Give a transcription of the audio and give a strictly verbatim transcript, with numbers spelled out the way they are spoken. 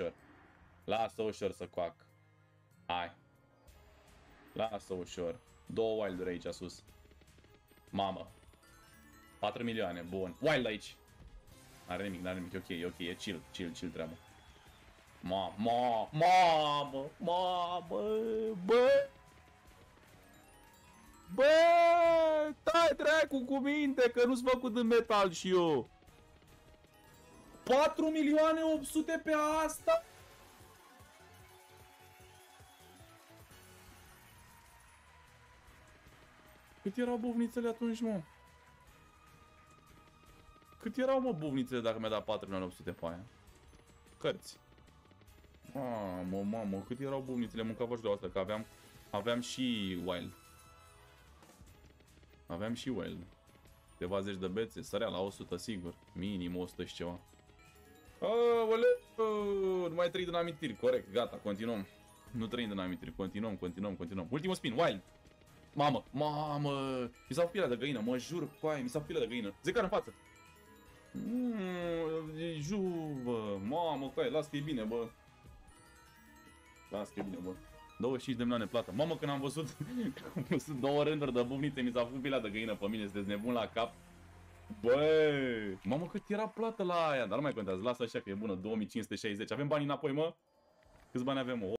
ușor. Lasă ușor să coac. Hai. Lasă ușor. Două wild-uri aici sus. Mamă. patru milioane, bun. Wild aici. N-are nimic, n-are nimic, e ok, e ok, e chill, chill, chill treabă. Mamă, mamă, mamă, mamă, bă. Bă, tai dracu cu minte că nu-s făcut în metal și eu. patru milioane opt sute pe asta? Cât erau bovnițele atunci, mă? Cât erau, mă, bovnițele dacă mi-a dat patru milioane opt sute pe aia? Cărți. Mamă, mamă, cât erau bovnițele, mâncava și de asta, că aveam, aveam și wild. Aveam și wild. Câteva zeci de bețe, sărea la o sută, sigur. Minim o sută și ceva. Aoleu, numai trei dinamitiri, corect, gata, continuăm. Nu trei dinamitiri, continuăm, continuăm, continuăm. Ultimul spin, wild. Mamă, mamă, mi s-a pielea de găină, mă jur, coaie, mi s-a pielea de găină. Zecar în față. Mmm, juvă, mamă, coaie, las că e bine, bă. Las că e bine, bă. douăzeci și cinci de milioane plată. Mamă, când am văzut, când am văzut două rânduri de bubnițe, mi s-a făcut pielea de găină pe mine, sunteți nebun la cap. Bă, mamă, cât era plată la aia, dar nu mai contează, lasă așa că e bună, două mii cinci sute șaizeci. Avem bani înapoi, mă? Câți bani avem, mă?